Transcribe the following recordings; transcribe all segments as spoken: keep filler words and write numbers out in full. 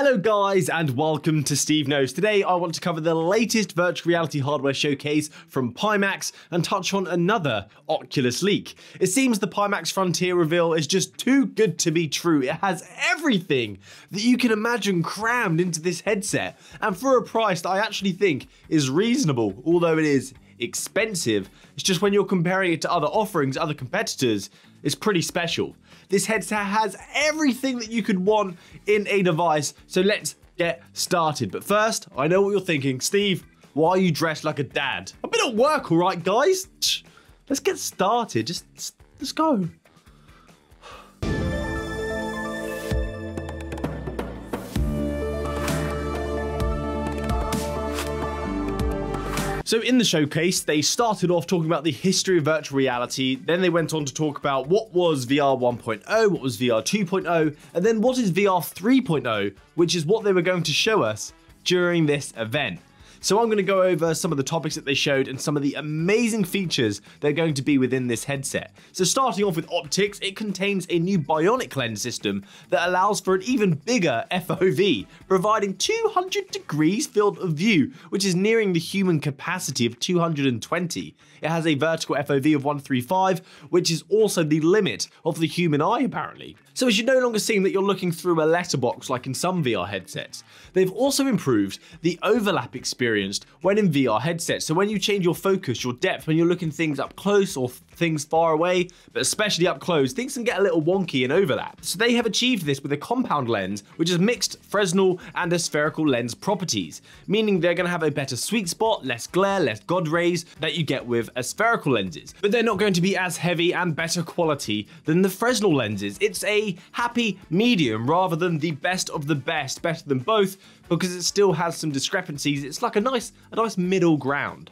Hello guys and welcome to Steve Knows. Today I want to cover the latest virtual reality hardware showcase from Pimax and touch on another Oculus leak. It seems the Pimax Frontier reveal is just too good to be true. It has everything that you can imagine crammed into this headset, and for a price that I actually think is reasonable, although it is expensive. It's just when you're comparing it to other offerings, other competitors, it's pretty special. This headset has everything that you could want in a device, so let's get started. But first, I know what you're thinking. Steve, why are you dressed like a dad? I've been at work, all right, guys? Let's get started. Just let's go. So in the showcase, they started off talking about the history of virtual reality, then they went on to talk about what was V R one point oh, what was V R two point oh, and then what is V R three point oh, which is what they were going to show us during this event. So I'm going to go over some of the topics that they showed and some of the amazing features that are going to be within this headset. So starting off with optics, it contains a new bionic lens system that allows for an even bigger F O V, providing two hundred degrees field of view, which is nearing the human capacity of two hundred twenty. It has a vertical F O V of one thirty-five, which is also the limit of the human eye apparently. So it should no longer seem that you're looking through a letterbox like in some V R headsets. They've also improved the overlap experience when in V R headsets. So when you change your focus, your depth, when you're looking things up close or things far away, but especially up close, things can get a little wonky and overlap. So they have achieved this with a compound lens, which has mixed Fresnel and a spherical lens properties, meaning they're gonna have a better sweet spot, less glare, less God rays that you get with a spherical lenses, but they're not going to be as heavy and better quality than the Fresnel lenses. It's a happy medium rather than the best of the best, better than both, because it still has some discrepancies. It's like a nice, a nice middle ground.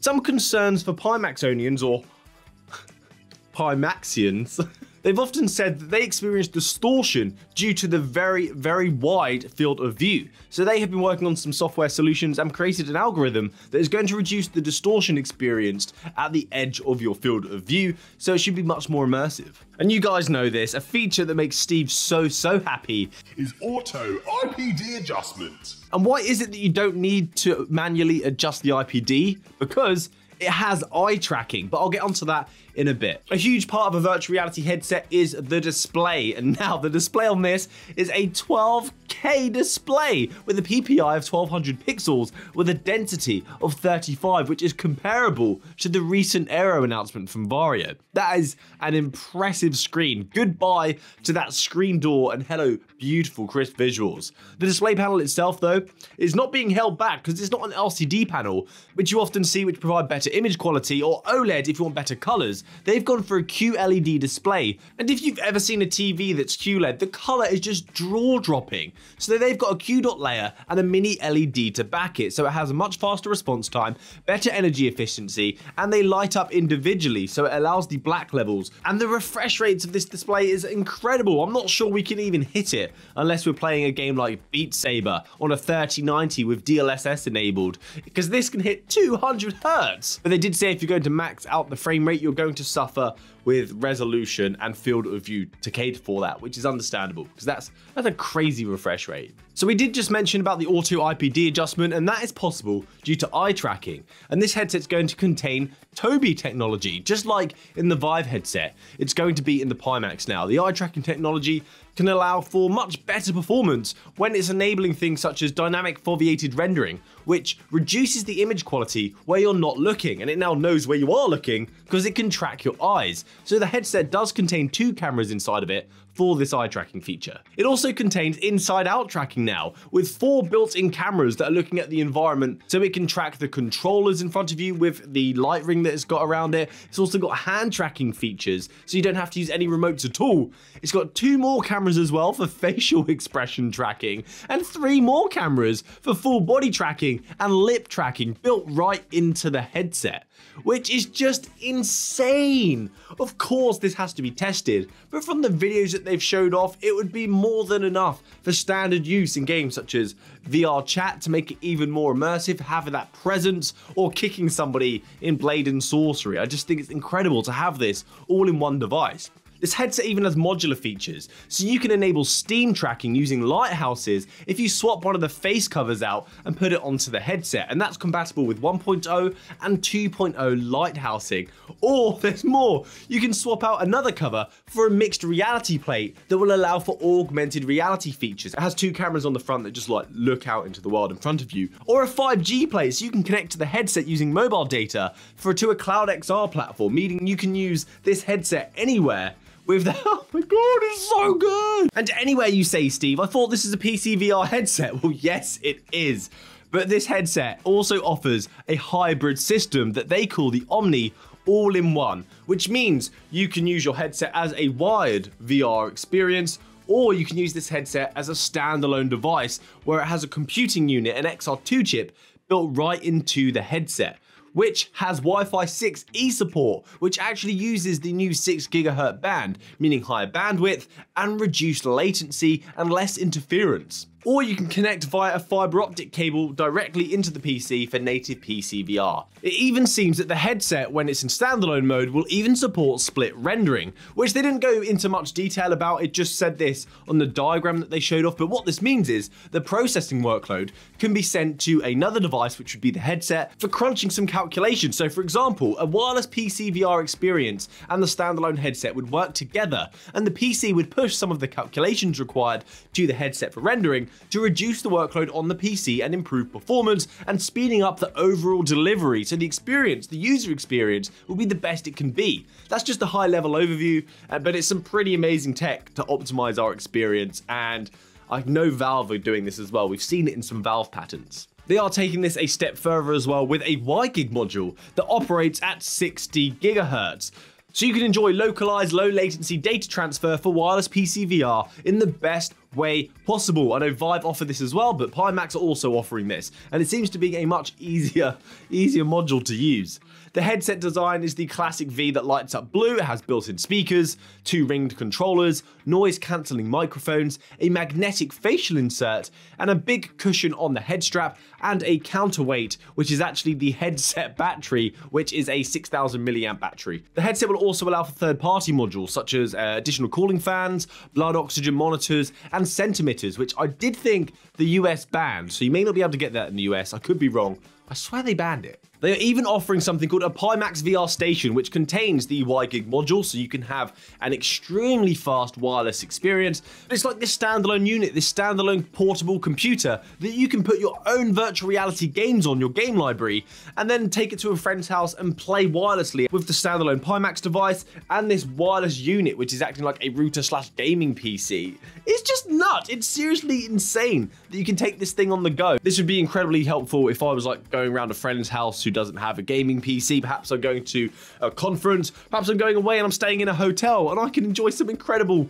Some concerns for Pimaxonians or Pimaxians. They've often said that they experience distortion due to the very, very wide field of view. So they have been working on some software solutions and created an algorithm that is going to reduce the distortion experienced at the edge of your field of view, so it should be much more immersive. And you guys know this, a feature that makes Steve so, so happy is auto I P D adjustment. And why is it that you don't need to manually adjust the I P D? Because it has eye tracking, but I'll get onto that in a bit. A huge part of a virtual reality headset is the display, and now the display on this is a twelve K display with a P P I of twelve hundred pixels with a density of thirty-five, which is comparable to the recent Aero announcement from Varjo. That is an impressive screen. Goodbye to that screen door and hello, beautiful crisp visuals. The display panel itself though is not being held back because it's not an L C D panel, which you often see which provide better image quality, or OLED if you want better colors. They've gone for a Q L E D display, and if you've ever seen a T V that's Q L E D, the color is just jaw-dropping. So they've got a Q dot layer and a mini L E D to back it, so it has a much faster response time, better energy efficiency, and they light up individually, so it allows the black levels. And the refresh rates of this display is incredible. I'm not sure we can even hit it unless we're playing a game like Beat Saber on a thirty ninety with D L S S enabled, because this can hit two hundred hertz. But they did say if you're going to max out the frame rate, you're going to suffer with resolution and field of view to cater for that, which is understandable because that's that's a crazy refresh rate. So we did just mention about the auto I P D adjustment, and that is possible due to eye tracking. And this headset's going to contain Tobii technology, just like in the Vive headset. It's going to be in the Pimax now. The eye tracking technology can allow for much better performance when it's enabling things such as dynamic foveated rendering, which reduces the image quality where you're not looking, and it now knows where you are looking because it can track your eyes. So the headset does contain two cameras inside of it for this eye tracking feature. It also contains inside-out tracking now, with four built-in cameras that are looking at the environment, so it can track the controllers in front of you with the light ring that it's got around it. It's also got hand tracking features, so you don't have to use any remotes at all. It's got two more cameras as well for facial expression tracking, and three more cameras for full body tracking and lip tracking built right into the headset, which is just insane. Of course, this has to be tested, but from the videos that they've showed off, it would be more than enough for standard use in games such as V R Chat to make it even more immersive, having that presence, or kicking somebody in Blade and Sorcery. I just think it's incredible to have this all in one device. This headset even has modular features, so you can enable steam tracking using lighthouses if you swap one of the face covers out and put it onto the headset, and that's compatible with one point oh and two point oh lighthousing. Or there's more, you can swap out another cover for a mixed reality plate that will allow for augmented reality features. It has two cameras on the front that just like look out into the world in front of you, or a five G plate so you can connect to the headset using mobile data for to a CloudXR platform, meaning you can use this headset anywhere with the, oh my God, it's so good. And anywhere you say, Steve, I thought this is a P C V R headset. Well, yes, it is. But this headset also offers a hybrid system that they call the Omni all-in-one, which means you can use your headset as a wired V R experience, or you can use this headset as a standalone device where it has a computing unit, an X R two chip built right into the headset, which has Wi-Fi six E support, which actually uses the new six gigahertz band, meaning higher bandwidth and reduced latency and less interference. Or you can connect via a fiber optic cable directly into the P C for native P C V R. It even seems that the headset, when it's in standalone mode, will even support split rendering, which they didn't go into much detail about. It just said this on the diagram that they showed off. But what this means is the processing workload can be sent to another device, which would be the headset, for crunching some calculations. So for example, a wireless P C V R experience and the standalone headset would work together, and the P C would push some of the calculations required to the headset for rendering, to reduce the workload on the P C and improve performance and speeding up the overall delivery. So the experience, the user experience, will be the best it can be. That's just a high level overview, but it's some pretty amazing tech to optimize our experience. And I know Valve are doing this as well. We've seen it in some Valve patents. They are taking this a step further as well with a WiGig module that operates at sixty gigahertz. So you can enjoy localized, low latency data transfer for wireless P C V R in the best way possible. I know Vive offer this as well, but Pimax are also offering this, and it seems to be a much easier, easier module to use. The headset design is the classic V that lights up blue. It has built-in speakers, two ringed controllers, noise-cancelling microphones, a magnetic facial insert, and a big cushion on the head strap, and a counterweight, which is actually the headset battery, which is a six thousand milliamp battery. The headset will also allow for third-party modules, such as uh, additional cooling fans, blood oxygen monitors, and centimeters, which I did think the U S banned, so you may not be able to get that in the U S. I could be wrong. I swear they banned it. They are even offering something called a Pimax V R station, which contains the WiGig module, so you can have an extremely fast wireless experience. But it's like this standalone unit, this standalone portable computer that you can put your own virtual reality games on, your game library, and then take it to a friend's house and play wirelessly with the standalone Pimax device and this wireless unit, which is acting like a router slash gaming P C. It's just nuts. It's seriously insane that you can take this thing on the go. This would be incredibly helpful if I was like going around a friend's house who doesn't have a gaming P C. Perhaps I'm going to a conference, perhaps I'm going away and I'm staying in a hotel, and I can enjoy some incredible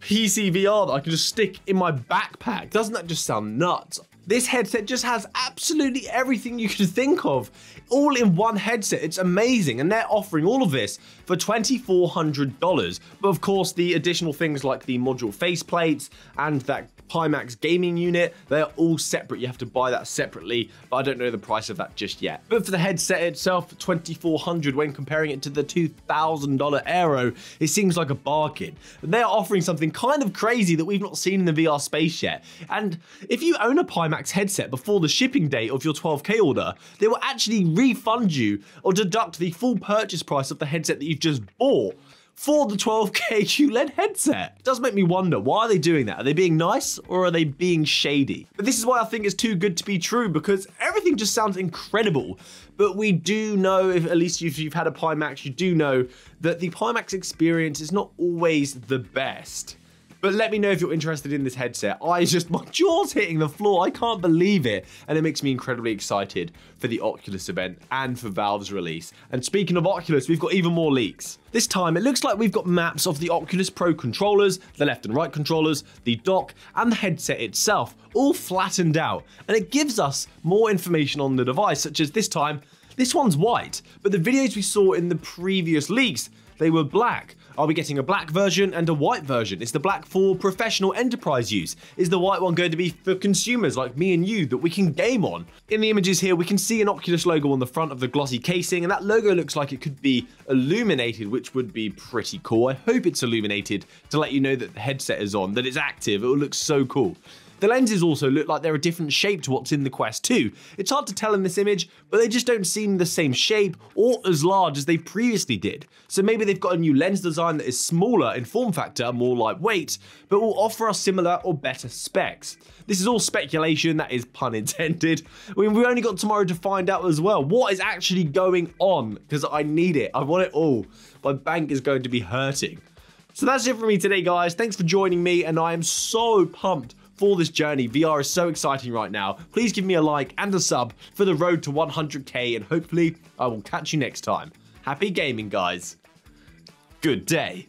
P C V R that I can just stick in my backpack. Doesn't that just sound nuts? This headset just has absolutely everything you could think of, all in one headset. It's amazing, and they're offering all of this for two thousand four hundred dollars. But of course, the additional things like the module faceplates and that Pimax gaming unit, they're all separate. You have to buy that separately, but I don't know the price of that just yet. But for the headset itself, two thousand four hundred dollars, when comparing it to the two thousand dollar Aero, it seems like a bargain. And they're offering something kind of crazy that we've not seen in the V R space yet. And if you own a Pimax Pimax headset before the shipping date of your twelve K order, they will actually refund you or deduct the full purchase price of the headset that you've just bought for the twelve K Q L E D headset. It does make me wonder, why are they doing that? Are they being nice or are they being shady? But this is why I think it's too good to be true, because everything just sounds incredible. But we do know, if at least if you've had a Pimax, you do know that the Pimax experience is not always the best. But let me know if you're interested in this headset. I just, my jaw's hitting the floor. I can't believe it. And it makes me incredibly excited for the Oculus event and for Valve's release. And speaking of Oculus, we've got even more leaks. This time, it looks like we've got maps of the Oculus Pro controllers, the left and right controllers, the dock, and the headset itself, all flattened out. And it gives us more information on the device, such as this time, this one's white, but the videos we saw in the previous leaks, they were black. Are we getting a black version and a white version? Is the black for professional enterprise use? Is the white one going to be for consumers like me and you that we can game on? In the images here, we can see an Oculus logo on the front of the glossy casing, and that logo looks like it could be illuminated, which would be pretty cool. I hope it's illuminated to let you know that the headset is on, that it's active. It will look so cool. The lenses also look like they're a different shape to what's in the Quest two. It's hard to tell in this image, but they just don't seem the same shape or as large as they previously did. So maybe they've got a new lens design that is smaller in form factor, more lightweight, but will offer us similar or better specs. This is all speculation, that is pun intended. I mean, we've only got tomorrow to find out as well. What is actually going on? Because I need it, I want it all. My bank is going to be hurting. So that's it for me today, guys. Thanks for joining me, and I am so pumped for this journey. V R is so exciting right now. Please give me a like and a sub for the road to one hundred K, and hopefully I will catch you next time. Happy gaming, guys. Good day.